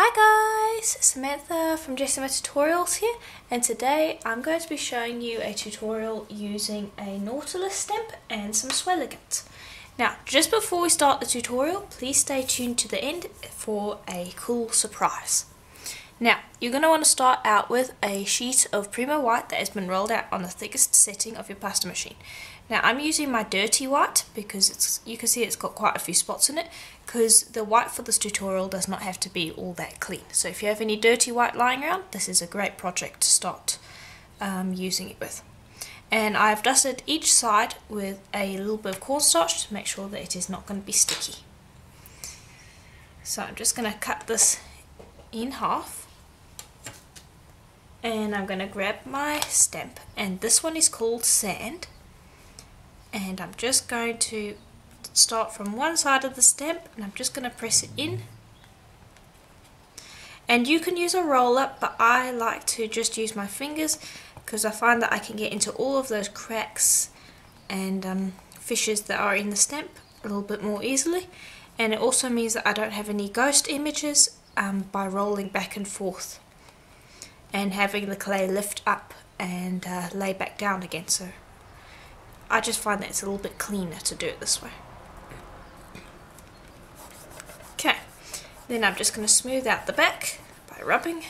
Hi guys, Samantha from Jessama Tutorials here, and today I'm going to be showing you a tutorial using a Nautilus stamp and some Swellegant. Now, just before we start the tutorial, please stay tuned to the end for a cool surprise. Now, you're going to want to start out with a sheet of Primo White that has been rolled out on the thickest setting of your pasta machine. Now, I'm using my Dirty White because you can see it's got quite a few spots in it because the white for this tutorial does not have to be all that clean. So if you have any dirty white lying around, this is a great project to start using it with. And I've dusted each side with a little bit of cornstarch to make sure that it is not going to be sticky. So I'm just going to cut this in half. And I'm going to grab my stamp, and this one is called Sand. And I'm just going to start from one side of the stamp, and I'm just going to press it in. And you can use a roller, but I like to just use my fingers because I find that I can get into all of those cracks and fissures that are in the stamp a little bit more easily. And it also means that I don't have any ghost images by rolling back and forth and having the clay lift up and lay back down again. So I just find that it's a little bit cleaner to do it this way. Okay, then I'm just going to smooth out the back by rubbing.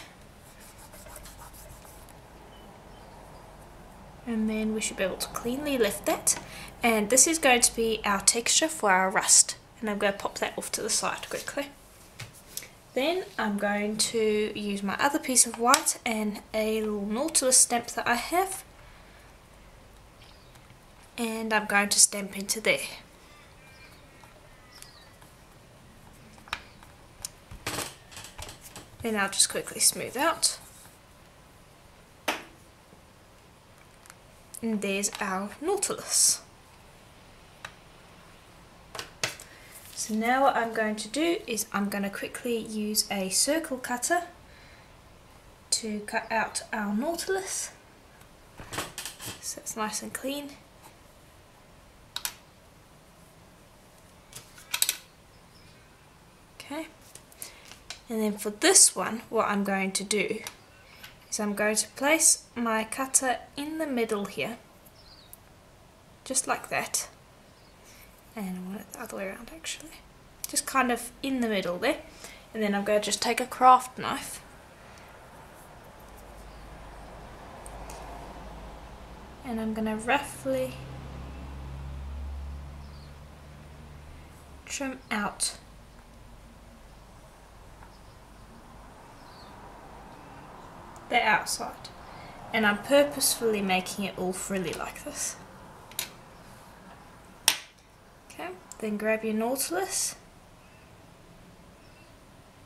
And then we should be able to cleanly lift that. And this is going to be our texture for our rust. And I'm going to pop that off to the side quickly. Then I'm going to use my other piece of white and a little Nautilus stamp that I have. And I'm going to stamp into there. Then I'll just quickly smooth out. And there's our Nautilus. So now what I'm going to do is I'm going to quickly use a circle cutter to cut out our Nautilus. So it's nice and clean. And then for this one, what I'm going to do is I'm going to place my cutter in the middle here, just like that. And I want it the other way around actually. Just kind of in the middle there. And then I'm going to just take a craft knife. And I'm going to roughly trim out the outside, and I'm purposefully making it all frilly like this. Okay, then grab your Nautilus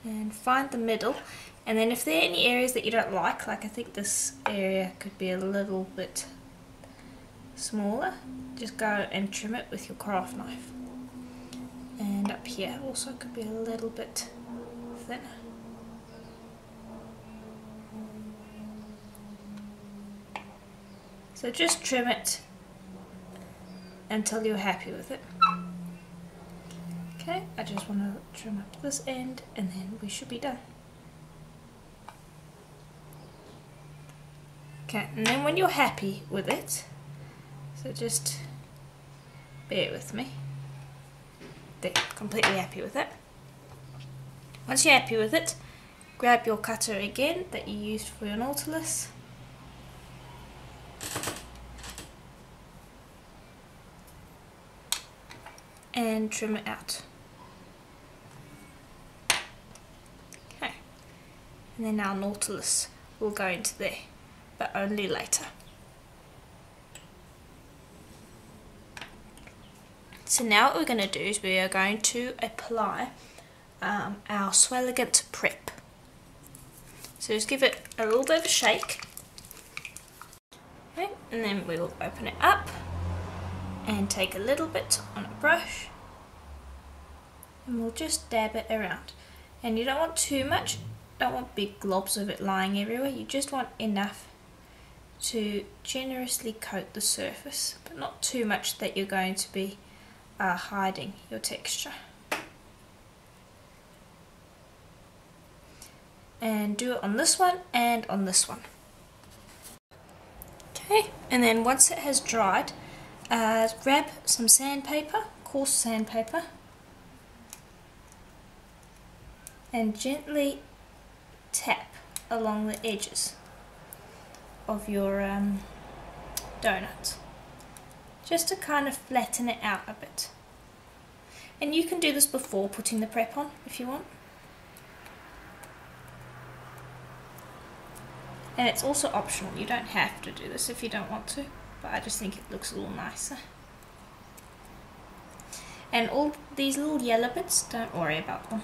and find the middle, and then if there are any areas that you don't like I think this area could be a little bit smaller, just go and trim it with your craft knife. And up here also could be a little bit thinner. So just trim it until you're happy with it. Okay, I just want to trim up this end and then we should be done. Okay, and then when you're happy with it, so just bear with me. There, completely happy with it. Once you're happy with it, grab your cutter again that you used for your Nautilus. And trim it out. Okay, and then our Nautilus will go into there, but only later. So now what we're going to do is we are going to apply our Swellegant prep. So just give it a little bit of a shake. Okay, and then we will open it up and take a little bit on a brush, and we'll just dab it around. And you don't want too much, don't want big globs of it lying everywhere, you just want enough to generously coat the surface, but not too much that you're going to be hiding your texture. and do it on this one and on this one. Okay, and then once it has dried, grab some sandpaper, coarse sandpaper, and gently tap along the edges of your donut, just to kind of flatten it out a bit. And you can do this before putting the prep on if you want. And it's also optional, you don't have to do this if you don't want to, but I just think it looks a little nicer. And all these little yellow bits, don't worry about them.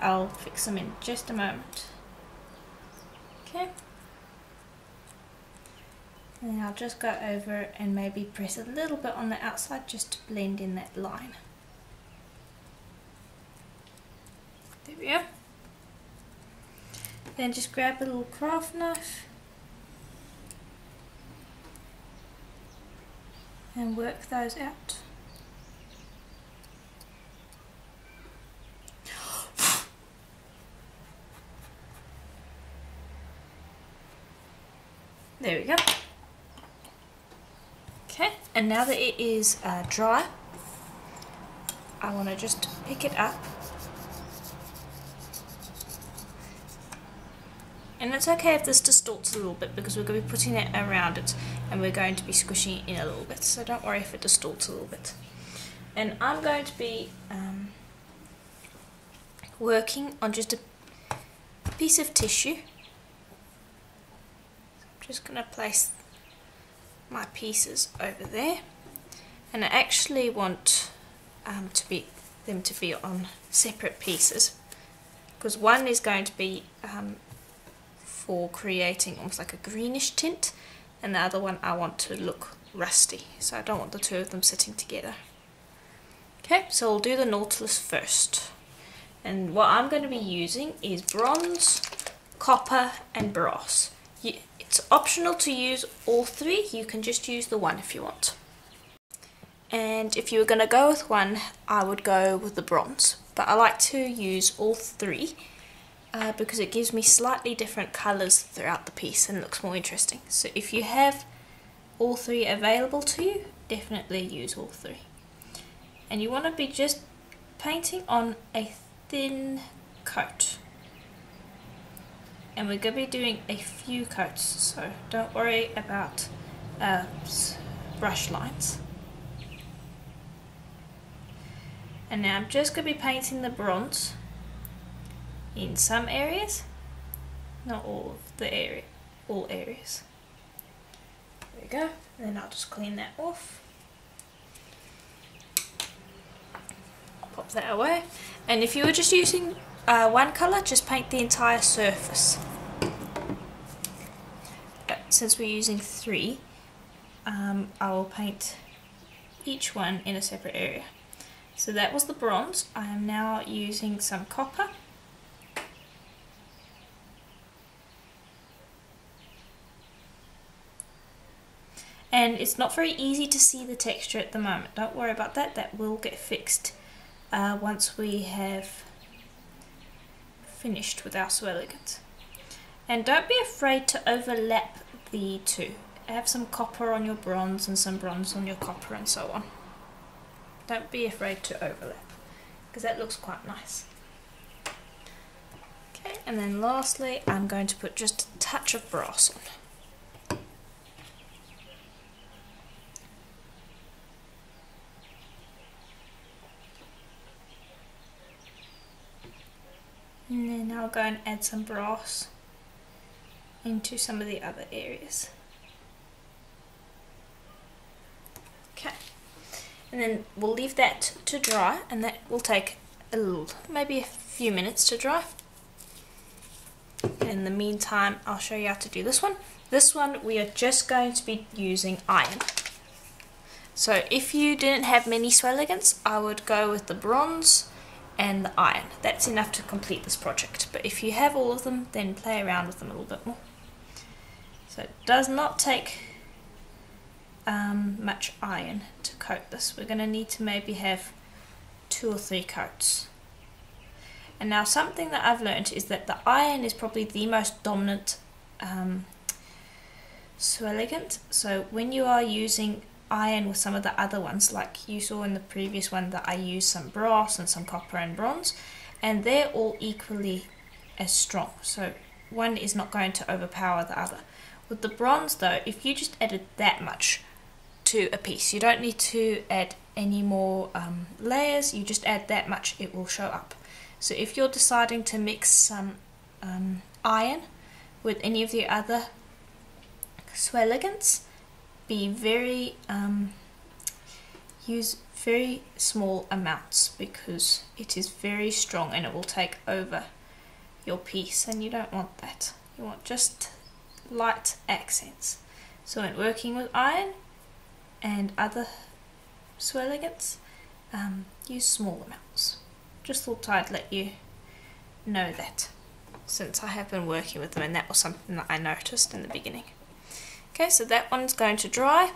I'll fix them in just a moment. Okay. And then I'll just go over and maybe press a little bit on the outside just to blend in that line. There we are. Then just grab a little craft knife and work those out. There we go. Okay, and now that it is dry, I want to just pick it up. And it's okay if this distorts a little bit because we're going to be putting it around it and we're going to be squishing it in a little bit, so don't worry if it distorts a little bit. And I'm going to be working on just a piece of tissue. I'm just going to place my pieces over there, and I actually want them to be on separate pieces because one is going to be for creating almost like a greenish tint, and the other one I want to look rusty, so I don't want the two of them sitting together. Okay, so we'll do the Nautilus first, and what I'm going to be using is bronze, copper and brass. It's optional to use all three, you can just use the one if you want. And if you were going to go with one, I would go with the bronze, but I like to use all three. Because it gives me slightly different colours throughout the piece and looks more interesting. So if you have all three available to you, definitely use all three. And you want to be just painting on a thin coat. And we're going to be doing a few coats, so don't worry about brush lines. And now I'm just going to be painting the bronze in some areas, not all of the area, all areas. There we go, and then I'll just clean that off. Pop that away. And if you were just using one colour, just paint the entire surface. But since we're using three, I will paint each one in a separate area. So that was the bronze. I am now using some copper. And it's not very easy to see the texture at the moment. Don't worry about that. That will get fixed once we have finished with our Swellegant. And don't be afraid to overlap the two. Have some copper on your bronze and some bronze on your copper and so on. Don't be afraid to overlap because that looks quite nice. Okay, and then lastly, I'm going to put just a touch of brass on. And then I'll go and add some brass into some of the other areas. Okay, and then we'll leave that to dry, and that will take a little, maybe a few minutes to dry. And in the meantime, I'll show you how to do this one. This one we are just going to be using iron. So if you didn't have many Swellegants, I would go with the bronze and the iron. That's enough to complete this project, but if you have all of them, then play around with them a little bit more. So it does not take much iron to coat this. We're going to need to maybe have two or three coats. And now something that I've learned is that the iron is probably the most dominant Swellegant. So when you are using iron with some of the other ones, like you saw in the previous one that I used some brass and some copper and bronze, and they're all equally as strong, so one is not going to overpower the other. With the bronze though, if you just added that much to a piece, you don't need to add any more layers, you just add that much, it will show up. So if you're deciding to mix some iron with any of the other Swellegants, be very use very small amounts, because it is very strong and it will take over your piece, and you don't want that. You want just light accents. So in working with iron and other Swellegants, use small amounts. Just thought I'd let you know that, since I have been working with them and that was something that I noticed in the beginning. Okay, so that one's going to dry,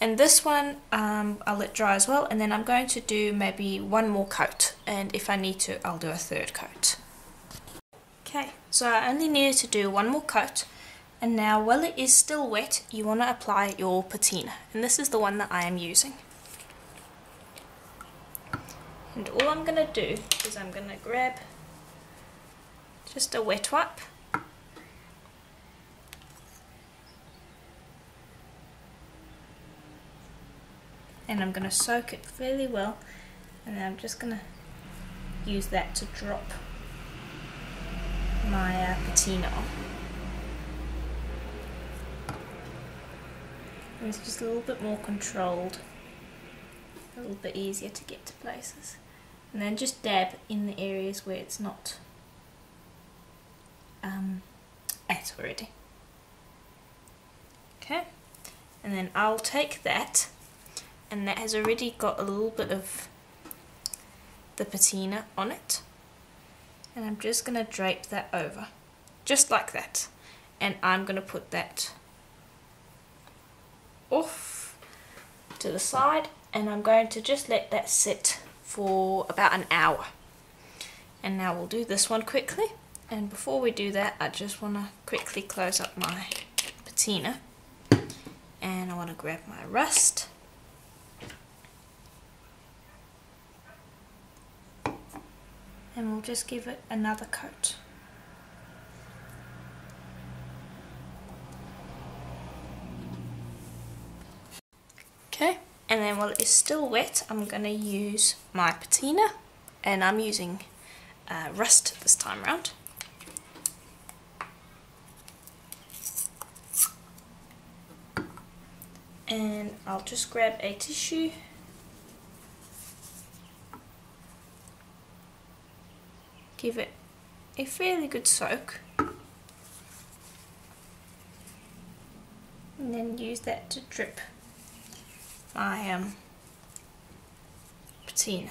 and this one I'll let dry as well, and then I'm going to do maybe one more coat, and if I need to I'll do a third coat. Okay, so I only needed to do one more coat, and now while it is still wet you want to apply your patina, and this is the one that I am using. And all I'm going to do is I'm going to grab just a wet wipe. And I'm going to soak it fairly well, and then I'm just going to use that to drop my patina on. And it's just a little bit more controlled, a little bit easier to get to places. And then just dab in the areas where it's not at already. Okay, and then I'll take that. And that has already got a little bit of the patina on it, and I'm just going to drape that over just like that, and I'm going to put that off to the side, and I'm going to just let that sit for about an hour. And now we'll do this one quickly, and before we do that I just want to quickly close up my patina, and I want to grab my rust. And we'll just give it another coat. Okay, and then while it's still wet, I'm going to use my patina, and I'm using rust this time round. And I'll just grab a tissue. Give it a fairly good soak, and then use that to drip my patina.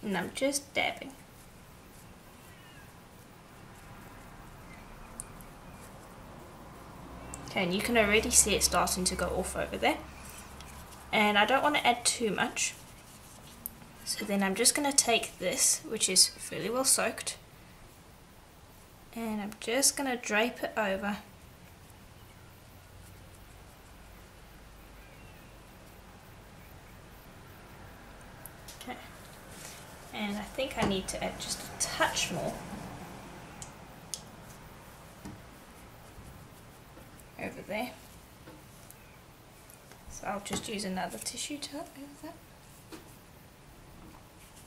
And I'm just dabbing. Okay, and you can already see it starting to go off over there. And I don't want to add too much, so then I'm just going to take this, which is fairly well soaked, and I'm just going to drape it over, okay, and I think I need to add just a touch more over there. So I'll just use another tissue to help me with that.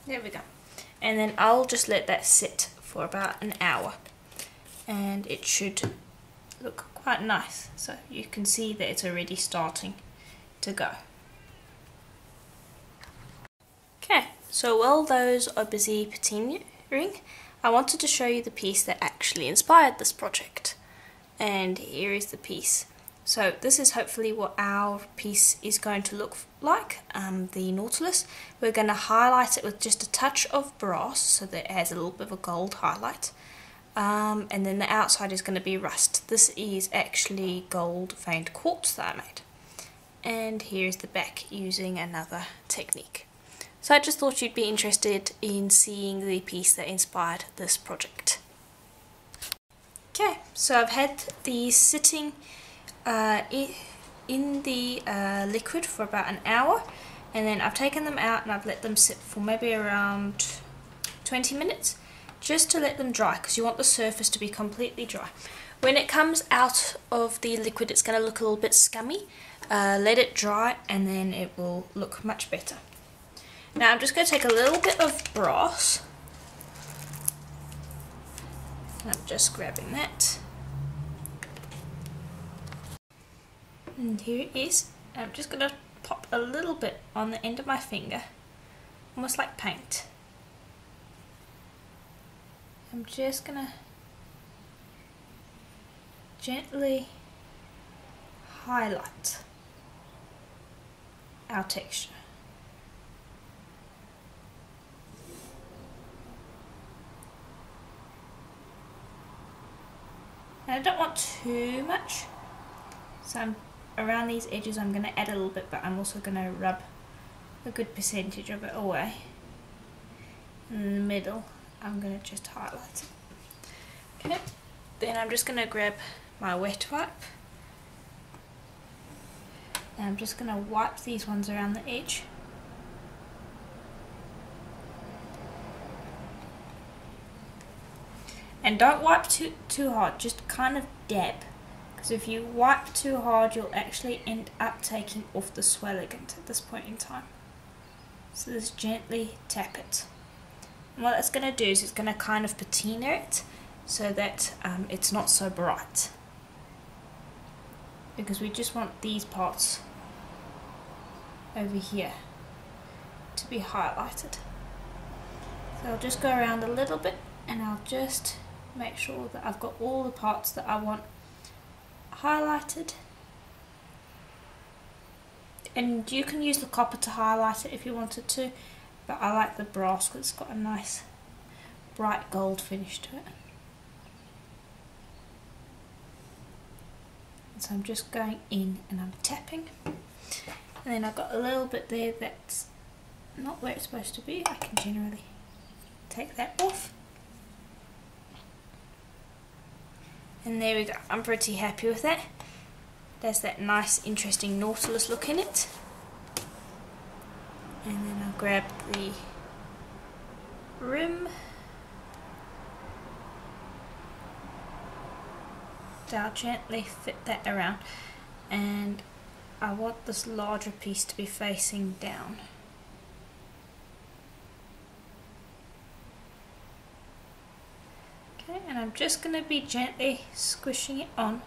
There we go. And then I'll just let that sit for about an hour, and it should look quite nice. So you can see that it's already starting to go. Okay, so while those are busy patinaing, I wanted to show you the piece that actually inspired this project. And here is the piece. So this is hopefully what our piece is going to look like, the Nautilus. We're going to highlight it with just a touch of brass so that it has a little bit of a gold highlight. And then the outside is going to be rust. This is actually gold veined quartz that I made. and here's the back using another technique. So I just thought you'd be interested in seeing the piece that inspired this project. Okay, so I've had these sitting in the liquid for about an hour, and then I've taken them out and I've let them sit for maybe around 20 minutes just to let them dry, because you want the surface to be completely dry. When it comes out of the liquid, it's going to look a little bit scummy. Let it dry and then it will look much better. Now I'm just going to take a little bit of brass. I'm just grabbing that. And here it is. I'm just going to pop a little bit on the end of my finger, almost like paint. I'm just going to gently highlight our texture. And I don't want too much, so I'm around these edges. I'm going to add a little bit, but I'm also going to rub a good percentage of it away. In the middle I'm going to just highlight it. Okay, then I'm just going to grab my wet wipe and I'm just going to wipe these ones around the edge. And don't wipe too hard, just kind of dab, because if you wipe too hard you'll actually end up taking off the Swellegant at this point in time. So just gently tap it. And what that's going to do is it's going to kind of patina it so that it's not so bright, because we just want these parts over here to be highlighted. So I'll just go around a little bit and I'll just make sure that I've got all the parts that I want highlighted. And you can use the copper to highlight it if you wanted to, but I like the brass because it's got a nice bright gold finish to it. And so I'm just going in and I'm tapping, and then I've got a little bit there that's not where it's supposed to be. I can generally take that off. And there we go, I'm pretty happy with that. There's that nice interesting Nautilus look in it. And then I'll grab the rim. So I'll gently fit that around, and I want this larger piece to be facing down. And I'm just going to be gently squishing it on.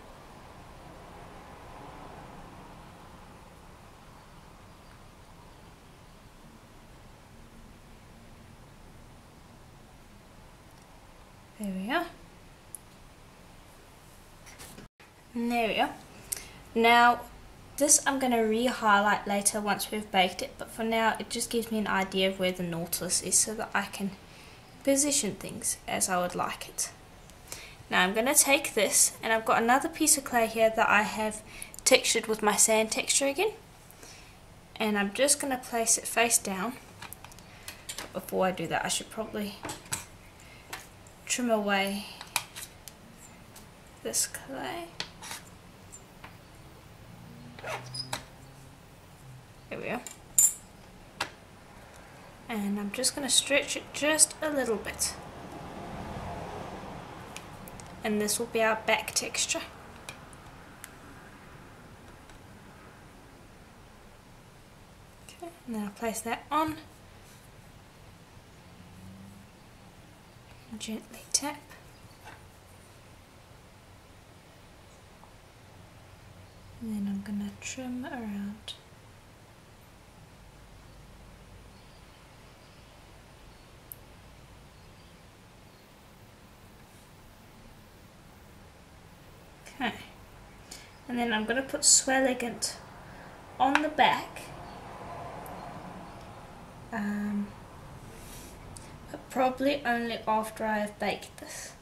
There we are. And there we are. Now this I'm going to re-highlight later once we've baked it, but for now it just gives me an idea of where the Nautilus is so that I can position things as I would like it. Now I'm going to take this, and I've got another piece of clay here that I have textured with my sand texture again, and I'm just going to place it face down. But before I do that I should probably trim away this clay. There we are. And I'm just going to stretch it just a little bit. And this will be our back texture. Okay, and then I'll place that on. And gently tap. And then I'm going to trim around. Okay, and then I'm going to put Swellegant on the back, but probably only after I have baked this.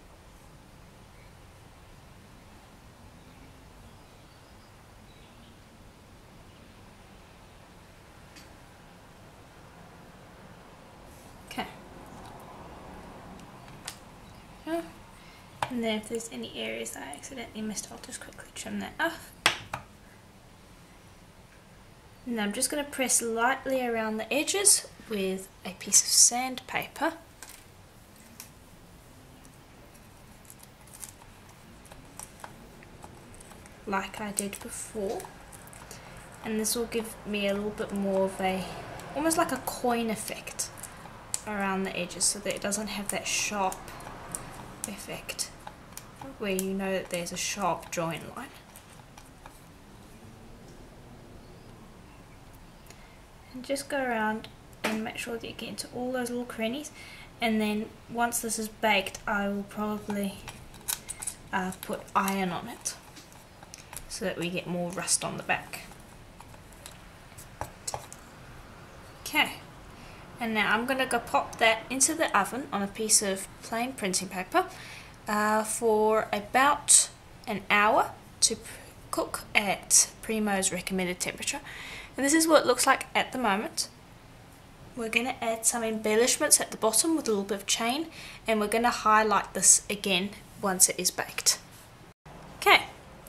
And then if there's any areas that I accidentally missed, I'll just quickly trim that off. And I'm just going to press lightly around the edges with a piece of sandpaper. Like I did before. And this will give me a little bit more of a, almost like a coin effect around the edges, so that it doesn't have that sharp effect where you know that there's a sharp join line. And just go around and make sure that you get into all those little crannies, and then once this is baked I will probably put iron on it so that we get more rust on the back. Okay, and now I'm going to go pop that into the oven on a piece of plain printing paper for about an hour to cook at Primo's recommended temperature. And this is what it looks like at the moment. We're going to add some embellishments at the bottom with a little bit of chain, and we're going to highlight this again once it is baked. Okay,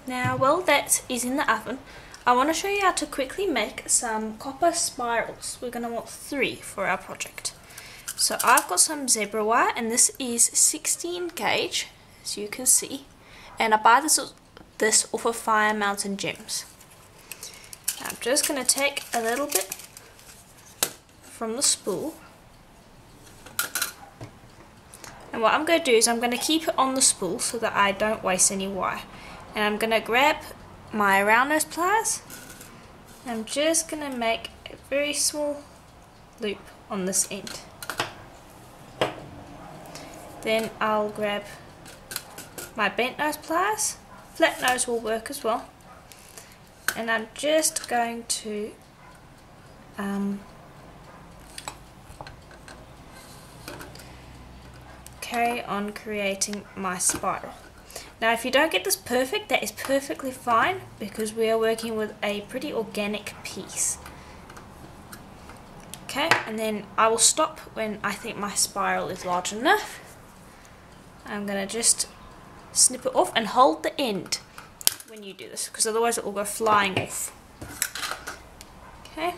now while that is in the oven, I want to show you how to quickly make some copper spirals. We're going to want 3 for our project. So I've got some zebra wire, and this is 16 gauge, as you can see. And I buy this off of Fire Mountain Gems. I'm just going to take a little bit from the spool. And what I'm going to do is I'm going to keep it on the spool so that I don't waste any wire. And I'm going to grab my round nose pliers. I'm just going to make a very small loop on this end. Then I'll grab my bent nose pliers. Flat nose will work as well. And I'm just going to carry on creating my spiral. Now if you don't get this perfect, that is perfectly fine, because we are working with a pretty organic piece. Okay, and then I will stop when I think my spiral is large enough. I'm going to just snip it off and hold the end when you do this, because otherwise it will go flying off. Okay,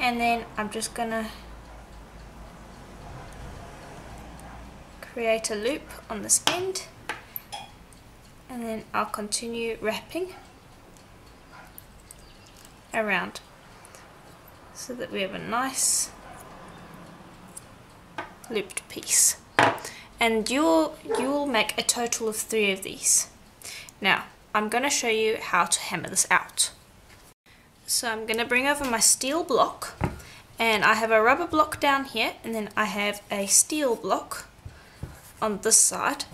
and then I'm just going to create a loop on this end, and then I'll continue wrapping around so that we have a nice looped piece. And you'll make a total of 3 of these. Now I'm going to show you how to hammer this out. So I'm going to bring over my steel block, and I have a rubber block down here, and then I have a steel block on this side,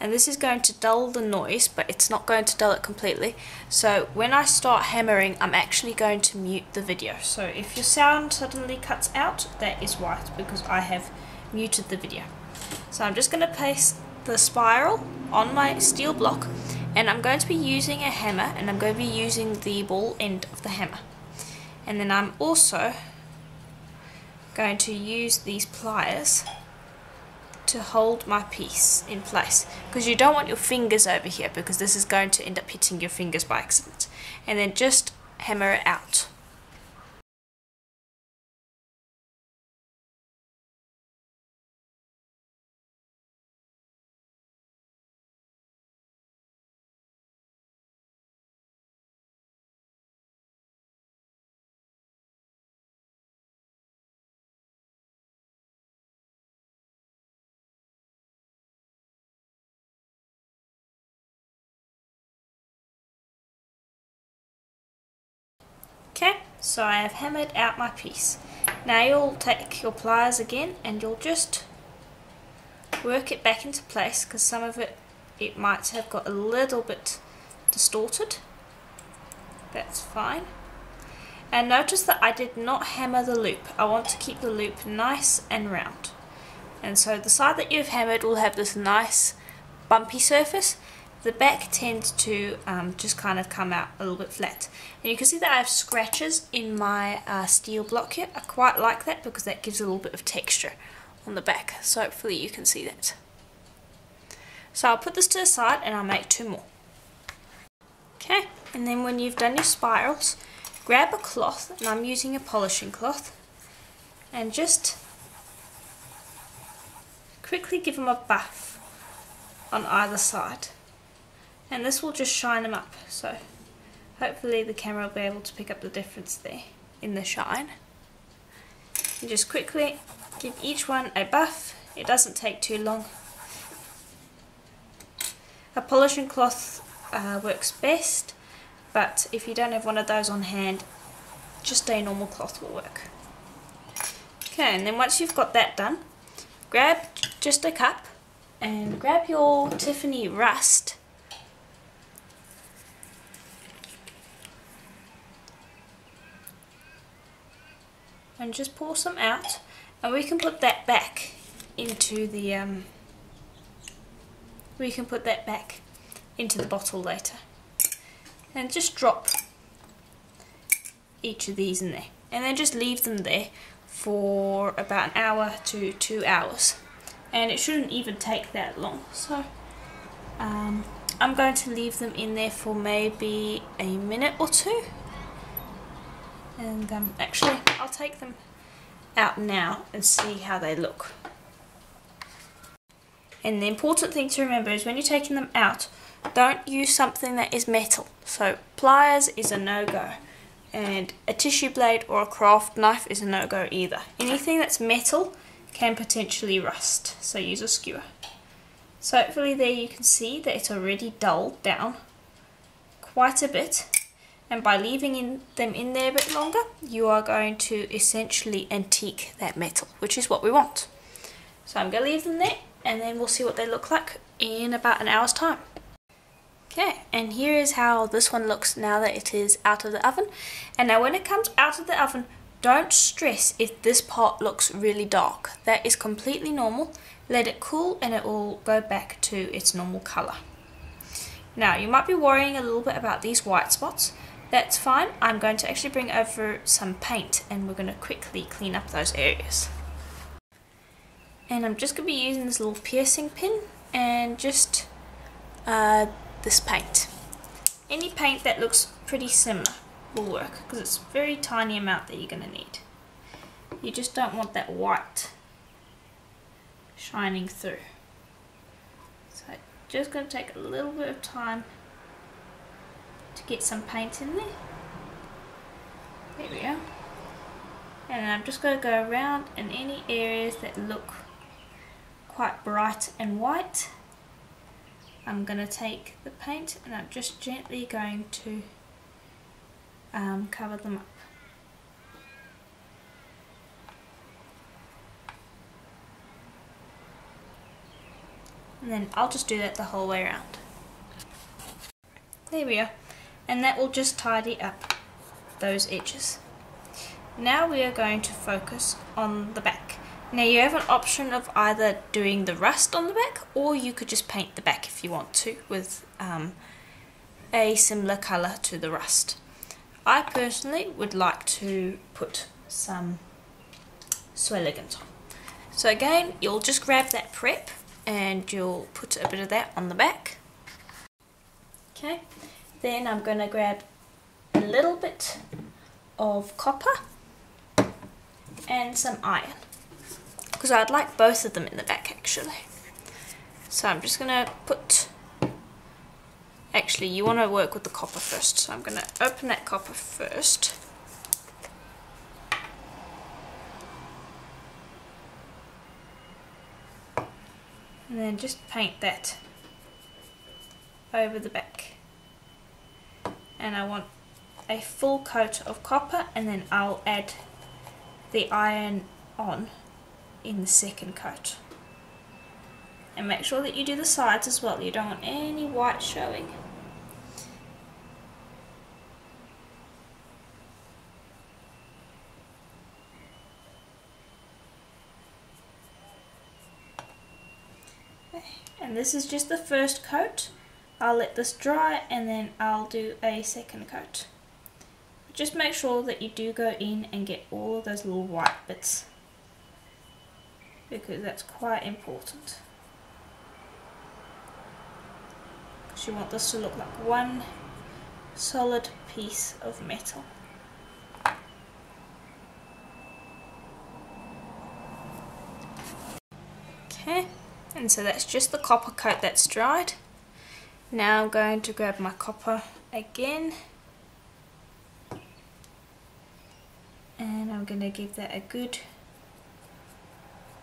and this is going to dull the noise, but it's not going to dull it completely. So when I start hammering, I'm actually going to mute the video. So if your sound suddenly cuts out, that is why, because I have muted the video. So I'm just going to place the spiral on my steel block, and I'm going to be using a hammer, and I'm going to be using the ball end of the hammer. And then I'm also going to use these pliers to hold my piece in place, because you don't want your fingers over here, because this is going to end up hitting your fingers by accident. And then just hammer it out. Okay, so I have hammered out my piece. Now you'll take your pliers again, and you'll just work it back into place, because some of it might have got a little bit distorted. That's fine. And notice that I did not hammer the loop. I want to keep the loop nice and round. And so the side that you've hammered will have this nice bumpy surface. The back tends to just kind of come out a little bit flat. And you can see that I have scratches in my steel block here. I quite like that, because that gives a little bit of texture on the back. So hopefully you can see that. So I'll put this to the side and I'll make two more. Okay, and then when you've done your spirals, grab a cloth, and I'm using a polishing cloth, and just quickly give them a buff on either side, and this will just shine them up. So hopefully the camera will be able to pick up the difference there in the shine. And just quickly give each one a buff. It doesn't take too long. A polishing cloth works best, but if you don't have one of those on hand, just a normal cloth will work. Okay, and then once you've got that done, grab just a cup and grab your Tiffany Rust, and just pour some out, and we can put that back into the bottle later, and just drop each of these in there, and then just leave them there for about an hour to 2 hours, and it shouldn't even take that long. So I'm going to leave them in there for maybe a minute or two, and actually I'll take them out now and see how they look. And the important thing to remember is when you're taking them out, don't use something that is metal. So pliers is a no-go, and a tissue blade or a craft knife is a no-go either. Anything that's metal can potentially rust, so use a skewer. So hopefully there you can see that it's already dulled down quite a bit, and by leaving them in there a bit longer, you are going to essentially antique that metal, which is what we want. So I'm going to leave them there, and then we'll see what they look like in about an hour's time. Okay, and here is how this one looks now that it is out of the oven. And now when it comes out of the oven, don't stress if this part looks really dark. That is completely normal. Let it cool and it will go back to its normal colour. Now you might be worrying a little bit about these white spots. That's fine. I'm going to actually bring over some paint and we're going to quickly clean up those areas. And I'm just going to be using this little piercing pin and just this paint. Any paint that looks pretty similar will work, because it's a very tiny amount that you're going to need. You just don't want that white shining through. So just going to take a little bit of time to get some paint in there. There we are. And I'm just going to go around in any areas that look quite bright and white. I'm going to take the paint and I'm just gently going to cover them up. And then I'll just do that the whole way around. There we are. And that will just tidy up those edges. Now we are going to focus on the back. Now you have an option of either doing the rust on the back, or you could just paint the back if you want to with a similar colour to the rust. I personally would like to put some Swellegant on. So again, you'll just grab that prep and you'll put a bit of that on the back. Okay, then I'm going to grab a little bit of copper and some iron, because I'd like both of them in the back actually. So I'm just going to put, actually you want to work with the copper first, so I'm going to open that copper first. And then just paint that over the back. And I want a full coat of copper, and then I'll add the iron on in the second coat. And make sure that you do the sides as well, you don't want any white showing. Okay. And this is just the first coat. I'll let this dry and then I'll do a second coat. Just make sure that you do go in and get all of those little white bits, because that's quite important. She wants this to look like one solid piece of metal. Okay, and so that's just the copper coat that's dried. Now I'm going to grab my copper again, and I'm going to give that a good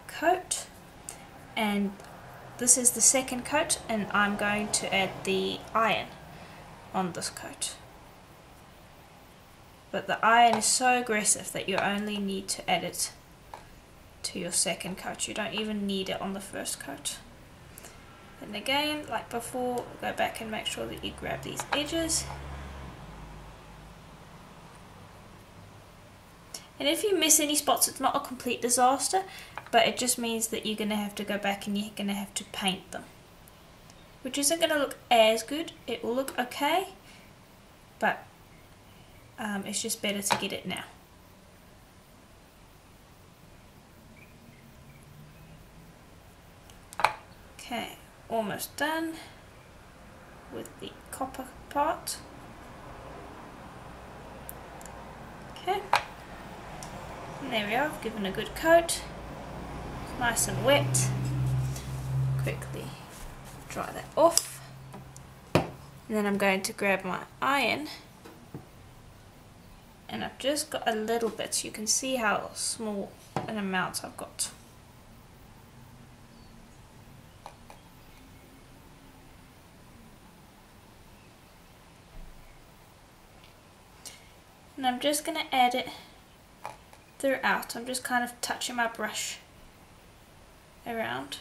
coat. And this is the second coat, and I'm going to add the iron on this coat. But the iron is so aggressive that you only need to add it to your second coat. You don't even need it on the first coat. And again, like before, go back and make sure that you grab these edges. And if you miss any spots, it's not a complete disaster, but it just means that you're going to have to go back and you're going to have to paint them, which isn't going to look as good. It will look okay, but it's just better to get it now. Okay, almost done with the copper part. Okay. And there we are, I've given a good coat, it's nice and wet. Quickly dry that off, and then I'm going to grab my iron, and I've just got a little bit, so you can see how small an amount I've got. And I'm just going to add it throughout. I'm just kind of touching my brush around,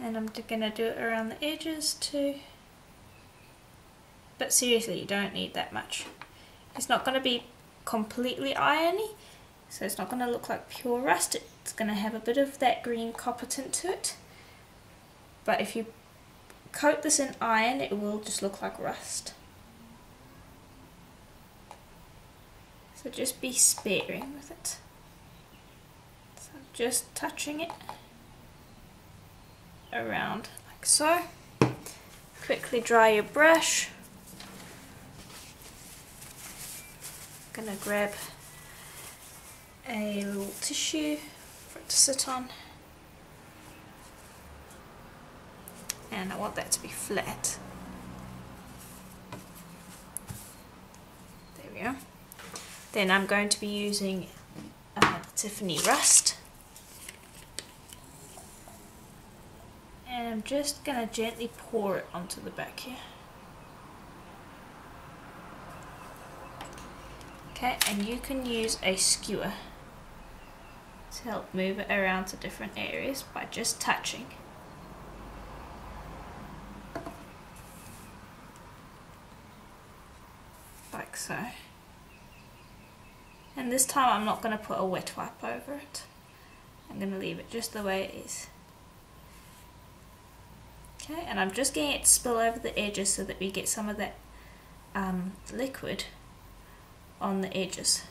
and I'm going to do it around the edges too. But seriously, you don't need that much. It's not going to be completely irony, so it's not going to look like pure rust. It's going to have a bit of that green copper tint to it, but if you coat this in iron, it will just look like rust. So just be sparing with it. So I'm just touching it around like so. Quickly dry your brush. I'm going to grab a little tissue for it to sit on. And I want that to be flat. There we are. Then I'm going to be using Tiffany Rust, and I'm just going to gently pour it onto the back here. Okay, and you can use a skewer to help move it around to different areas by just touching. Like so. And this time I'm not going to put a wet wipe over it. I'm going to leave it just the way it is. Okay, and I'm just getting it to spill over the edges so that we get some of that liquid on the edges.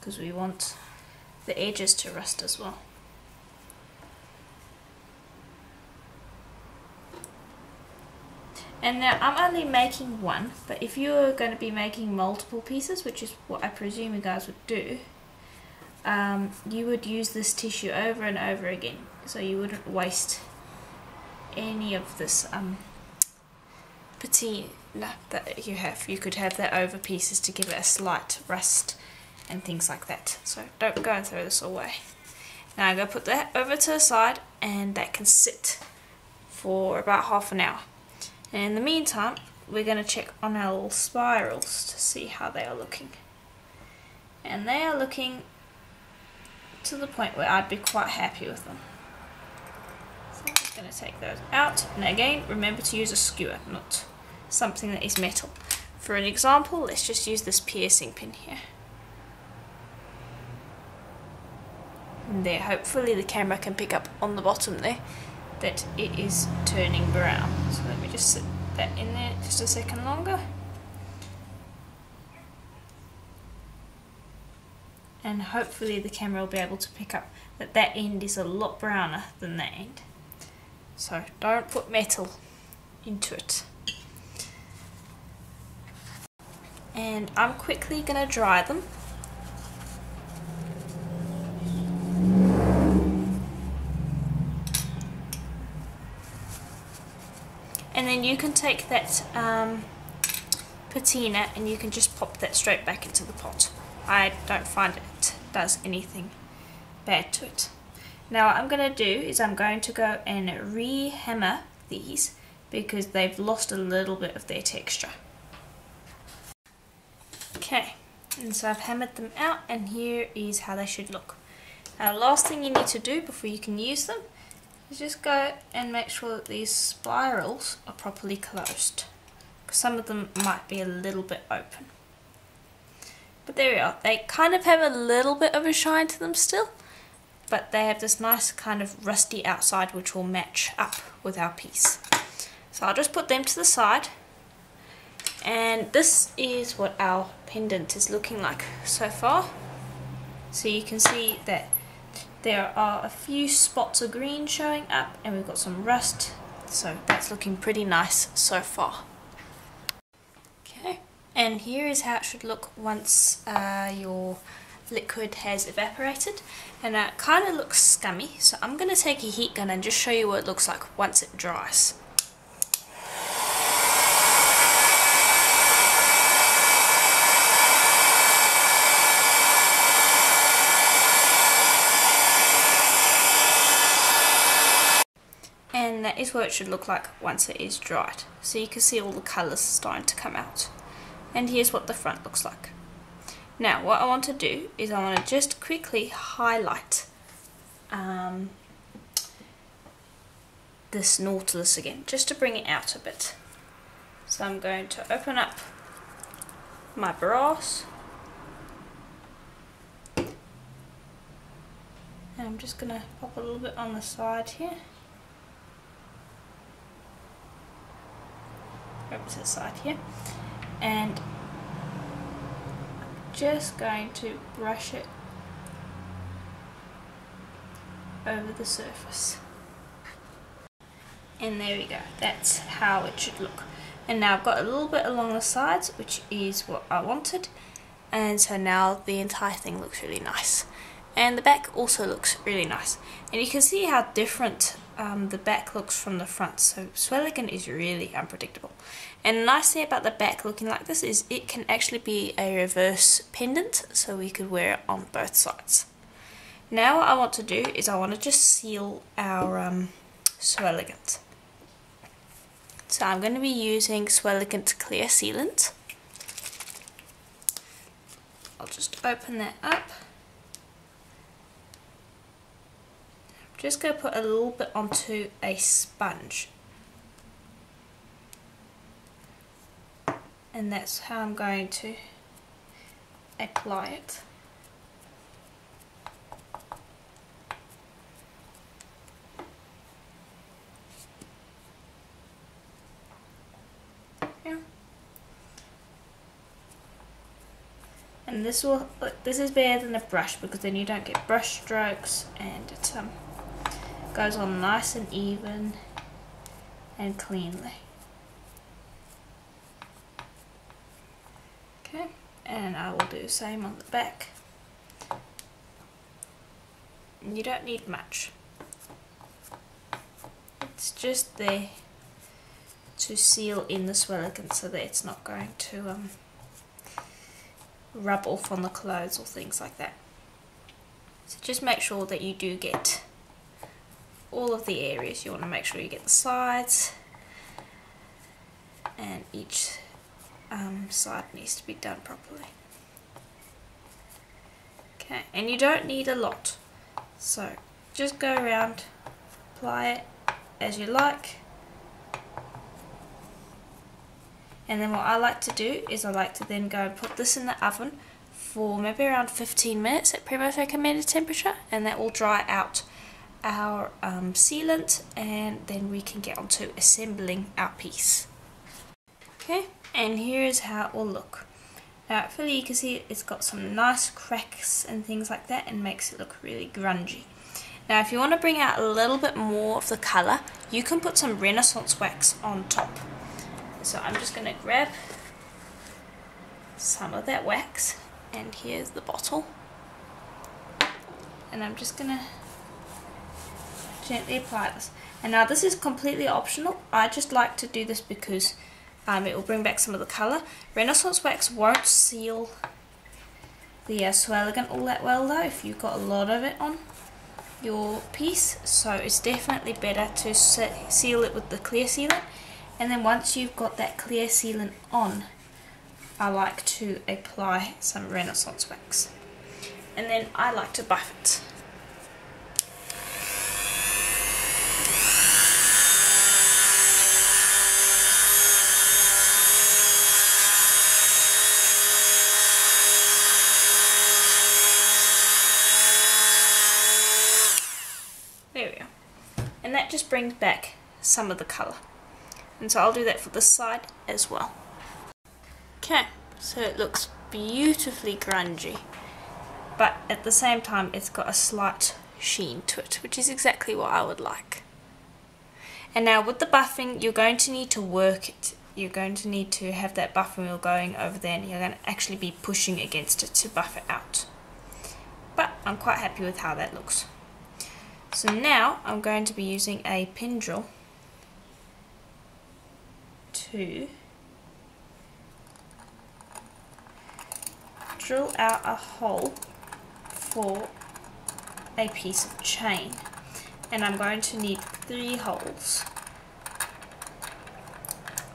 Because we want the edges to rust as well. And now I'm only making one, but if you're going to be making multiple pieces, which is what I presume you guys would do, you would use this tissue over and over again, so you wouldn't waste any of this patina that you have. You could have that over pieces to give it a slight rust and things like that. So don't go and throw this away. Now I'm going to put that over to the side, and that can sit for about half an hour. And in the meantime, we're going to check on our little spirals to see how they are looking. And they are looking to the point where I'd be quite happy with them. So I'm just going to take those out. And again, remember to use a skewer, not something that is metal. For an example, let's just use this piercing pin here. And there, hopefully the camera can pick up on the bottom there that it is turning brown. So let me just sit that in there just a second longer. and hopefully the camera will be able to pick up that that end is a lot browner than that end. So don't put metal into it. And I'm quickly going to dry them. And then you can take that patina and you can just pop that straight back into the pot. I don't find it does anything bad to it. Now what I'm going to do is I'm going to go and re-hammer these because they've lost a little bit of their texture. Okay, and so I've hammered them out, and here is how they should look. Now last thing you need to do before you can use them is just go and make sure that these spirals are properly closed, because some of them might be a little bit open. But there we are, they kind of have a little bit of a shine to them still, but they have this nice kind of rusty outside which will match up with our piece. So I'll just put them to the side. And this is what our pendant is looking like so far. So you can see that there are a few spots of green showing up, and we've got some rust, so that's looking pretty nice so far. Okay, and here is how it should look once your liquid has evaporated. And it kind of looks scummy, so I'm going to take a heat gun and just show you what it looks like once it dries. And that is what it should look like once it is dried. So you can see all the colours starting to come out. And here's what the front looks like. Now what I want to do is I want to just quickly highlight this Nautilus again, just to bring it out a bit. So I'm going to open up my brass. And I'm just going to pop a little bit on the side here. Over to the side here, and I'm just going to brush it over the surface, and there we go, that's how it should look. And now I've got a little bit along the sides, which is what I wanted, and so now the entire thing looks really nice, and the back also looks really nice. And you can see how different the back looks from the front. So Swellegant is really unpredictable. And the nice thing about the back looking like this is it can actually be a reverse pendant, so we could wear it on both sides. Now what I want to do is I want to just seal our Swellegant. So I'm going to be using Swellegant Clear Sealant. I'll just open that up. Just going to put a little bit onto a sponge, and that's how I'm going to apply it. Yeah. And this is better than a brush, because then you don't get brush strokes, and it's goes on nice and even and cleanly. Okay, and I will do the same on the back. And you don't need much. It's just there to seal in the Swellegant so that it's not going to rub off on the clothes or things like that. So just make sure that you do get all of the areas. You want to make sure you get the sides, and each side needs to be done properly. Okay, and you don't need a lot, so just go around, apply it as you like. And then what I like to do is I like to then go and put this in the oven for maybe around 15 minutes at Primo's recommended temperature, and that will dry out our sealant, and then we can get on to assembling our piece. Okay, and here is how it will look. Hopefully you can see it's got some nice cracks and things like that and makes it look really grungy. Now if you want to bring out a little bit more of the colour, you can put some Renaissance Wax on top. So I'm just going to grab some of that wax, and here's the bottle, and I'm just going to gently apply this. And now this is completely optional. I just like to do this because it will bring back some of the colour. Renaissance Wax won't seal the Swellegant all that well though if you've got a lot of it on your piece, so it's definitely better to seal it with the clear sealant. And then once you've got that clear sealant on, I like to apply some Renaissance Wax, and then I like to buff it. And that just brings back some of the colour. And so I'll do that for this side as well. Okay, so it looks beautifully grungy, but at the same time it's got a slight sheen to it, which is exactly what I would like. And now with the buffing, you're going to need to work it. You're going to need to have that buffing wheel going over there, and you're going to actually be pushing against it to buff it out. But I'm quite happy with how that looks. So now I'm going to be using a pin drill to drill out a hole for a piece of chain, and I'm going to need 3 holes.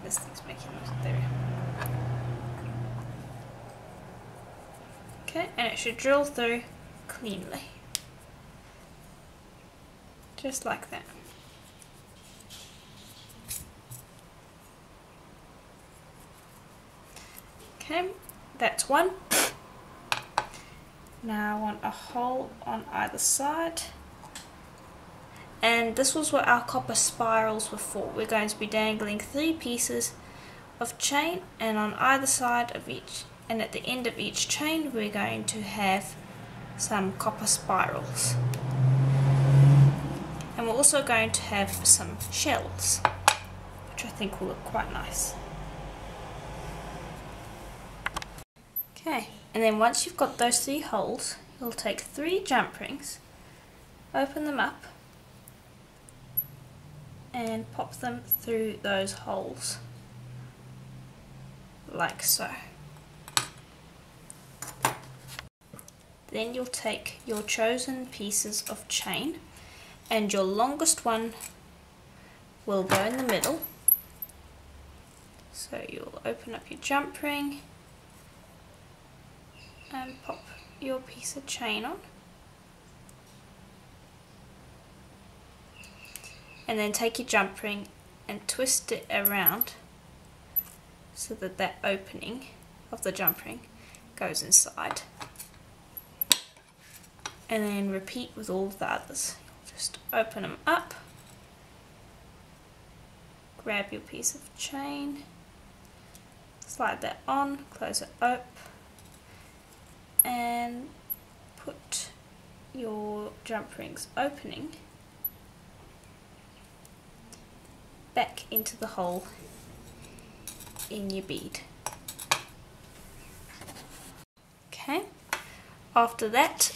This thing's making noise. There we go. Okay, and it should drill through cleanly. Just like that. Okay, that's one. Now I want a hole on either side. And this was what our copper spirals were for. We're going to be dangling 3 pieces of chain, and on either side of each, and at the end of each chain, we're going to have some copper spirals. And we're also going to have some shells, which I think will look quite nice. Okay, and then once you've got those 3 holes, you'll take 3 jump rings, open them up, and pop them through those holes, like so. Then you'll take your chosen pieces of chain, and your longest one will go in the middle. So you'll open up your jump ring and pop your piece of chain on, and then take your jump ring and twist it around so that that opening of the jump ring goes inside, and then repeat with all the others. Just open them up, grab your piece of chain, slide that on, close it up, and put your jump ring's opening back into the hole in your bead. Okay, after that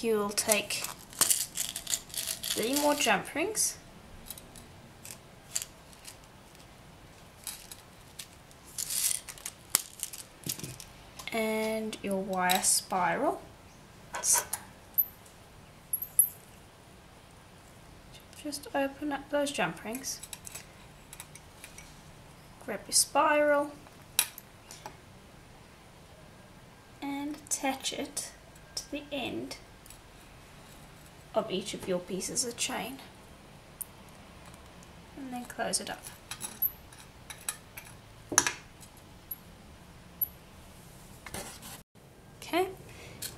you'll take 3 more jump rings and your wire spiral, just open up those jump rings, grab your spiral and attach it to the end of each of your pieces of chain, and then close it up. Okay,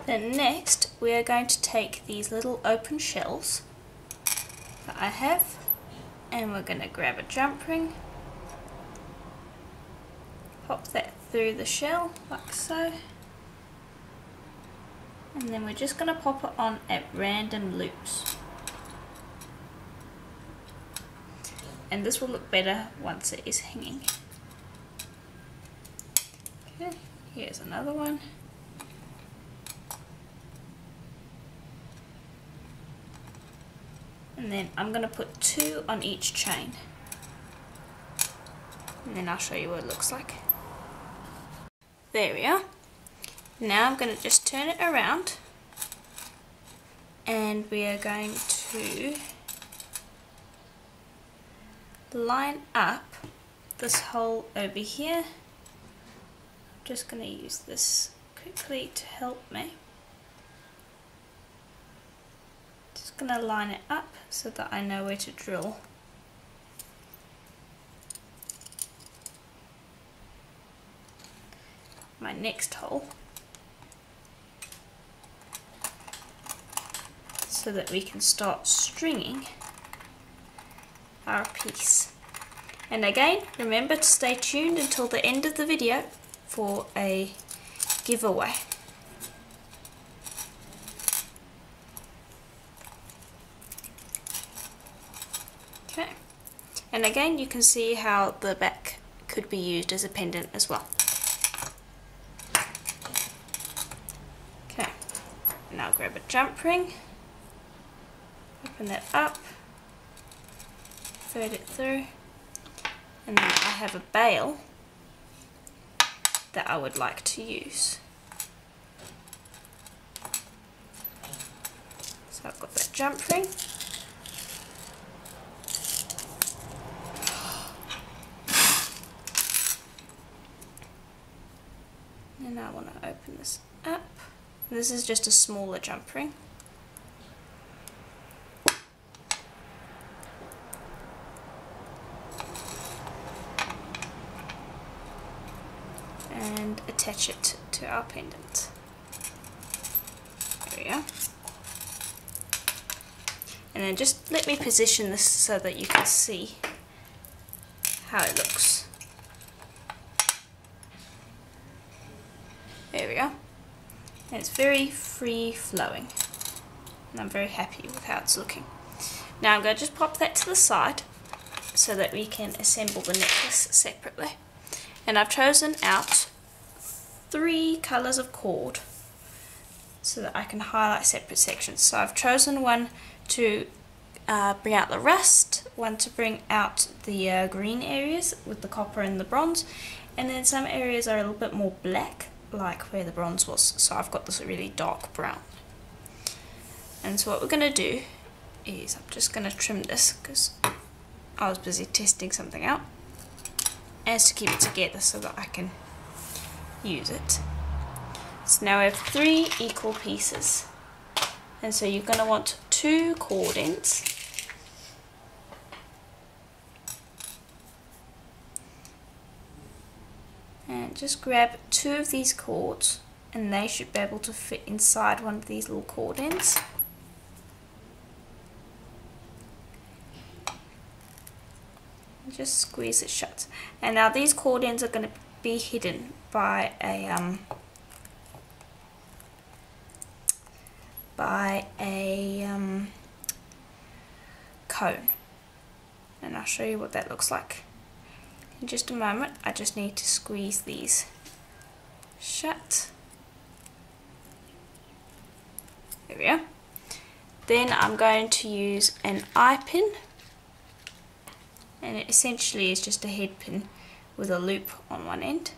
then next we are going to take these little open shells that I have, and we're going to grab a jump ring, pop that through the shell like so, and then we're just going to pop it on at random loops, and this will look better once it is hanging. Okay, here's another one. And then I'm going to put 2 on each chain. And then I'll show you what it looks like. There we are. Now I'm going to just turn it around. And we are going to line up this hole over here. I'm just going to use this quickly to help me. Just going to line it up so that I know where to drill. My next hole, so that we can start stringing our piece. And again, remember to stay tuned until the end of the video for a giveaway. Okay, and again you can see how the back could be used as a pendant as well. Now grab a jump ring, open that up, thread it through, and then I have a bail that I would like to use. So I've got that jump ring. And I want to open this up. This is just a smaller jump ring. And attach it to our pendant. There we are. And then just let me position this so that you can see how it looks. There we are. And it's very free flowing, and I'm very happy with how it's looking. Now I'm going to just pop that to the side so that we can assemble the necklace separately. And I've chosen out 3 colours of cord so that I can highlight separate sections. So I've chosen one to bring out the rust, one to bring out the green areas with the copper and the bronze, and then some areas are a little bit more black, like where the bronze was, so I've got this really dark brown. And so what we're going to do is I'm just going to trim this because I was busy testing something out, as to keep it together so that I can use it. So now we have 3 equal pieces, and so you're going to want 2 cord ends, and just grab 2 of these cords, and they should be able to fit inside one of these little cord ends. And just squeeze it shut. And now these cord ends are going to be hidden by a cone, and I'll show you what that looks like in just a moment. I just need to squeeze these shut. There we are. Then I'm going to use an eye pin, and it essentially is just a head pin with a loop on one end.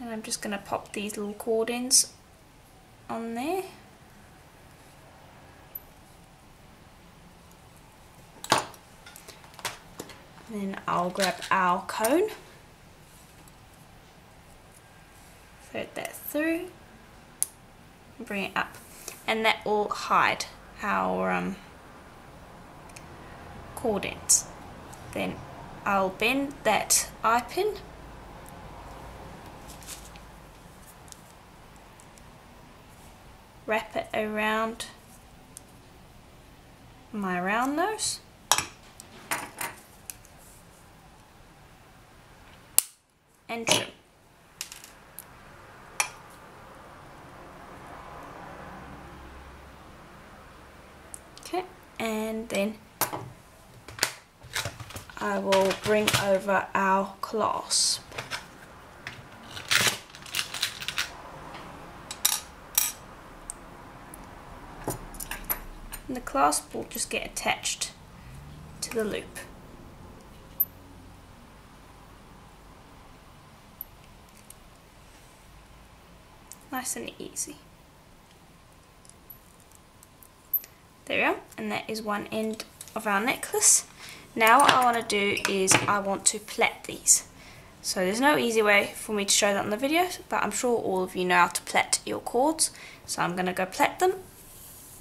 And I'm just going to pop these little cord ends on there. Then I'll grab our cone, thread that through, and bring it up, and that will hide our cord ends. Then I'll bend that eye pin, wrap it around my round nose. and trim. Okay, and then I will bring over our clasp. And the clasp will just get attached to the loop. Nice and easy. There we are, and that is one end of our necklace. Now what I want to do is I want to plait these. So there's no easy way for me to show that in the video, but I'm sure all of you know how to plait your cords. So I'm going to go plait them,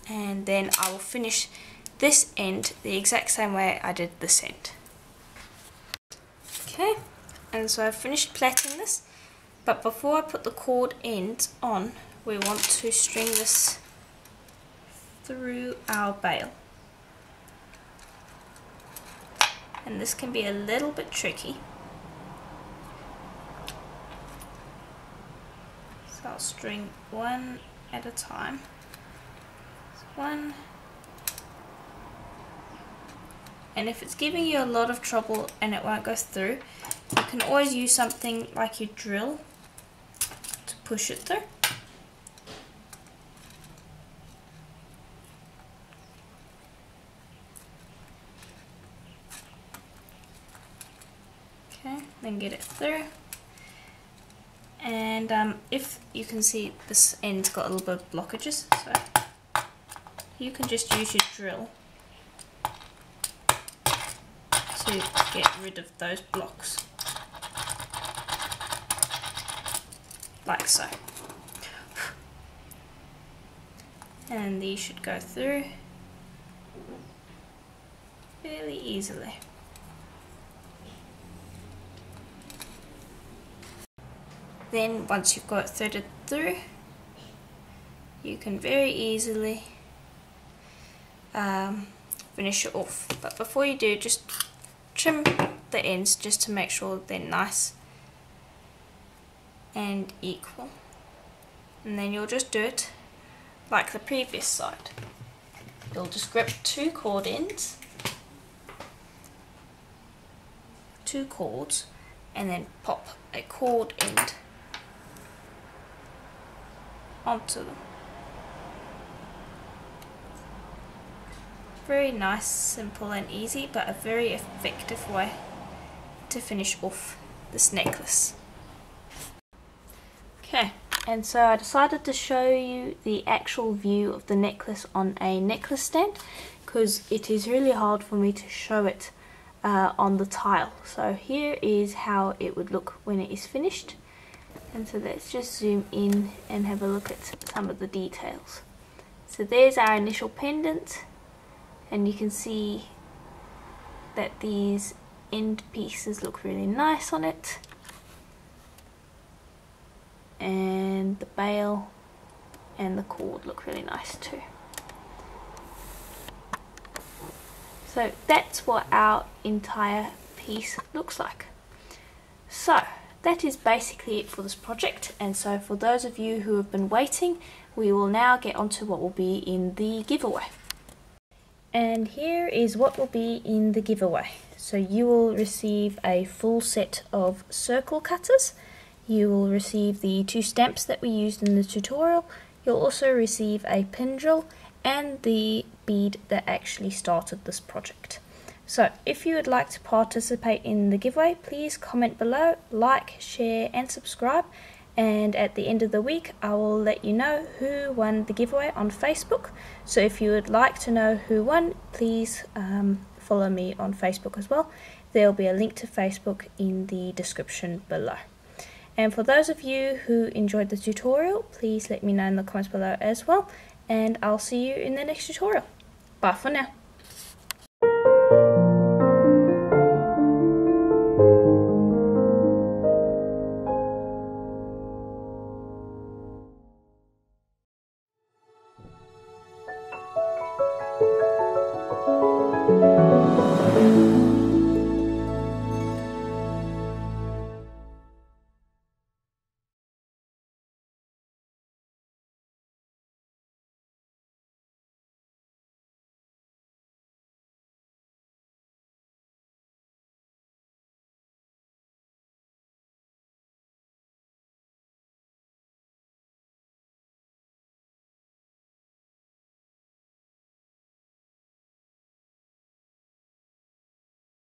and then I will finish this end the exact same way I did this end. Okay, and so I've finished plaiting this, but before I put the cord ends on, we want to string this through our bail. And this can be a little bit tricky. So I'll string one at a time. So one. And if it's giving you a lot of trouble and it won't go through, you can always use something like your drill to push it through. Then get it through, and if you can see, this end's got a little bit of blockages, so you can just use your drill to get rid of those blocks, like so. And these should go through fairly easily. Then once you've got it threaded through, you can very easily finish it off. But before you do, just trim the ends just to make sure they're nice and equal. And then you'll just do it like the previous side. You'll just grip two cord ends, two cords, and then pop a cord end onto them. Very nice, simple and easy, but a very effective way to finish off this necklace. Okay, and so I decided to show you the actual view of the necklace on a necklace stand, because it is really hard for me to show it on the tile. So here is how it would look when it is finished. And so let's just zoom in and have a look at some of the details. So there's our initial pendant, and you can see that these end pieces look really nice on it, and the bail and the cord look really nice too. So that's what our entire piece looks like. So that is basically it for this project, and so for those of you who have been waiting, we will now get on to what will be in the giveaway. And here is what will be in the giveaway. So you will receive a full set of circle cutters, you will receive the two stamps that we used in the tutorial, you'll also receive a pin drill, and the bead that actually started this project. So if you would like to participate in the giveaway, please comment below, like, share and subscribe, and at the end of the week I will let you know who won the giveaway on Facebook. So if you would like to know who won, please follow me on Facebook as well. There will be a link to Facebook in the description below. And for those of you who enjoyed the tutorial, please let me know in the comments below as well. And I'll see you in the next tutorial. Bye for now.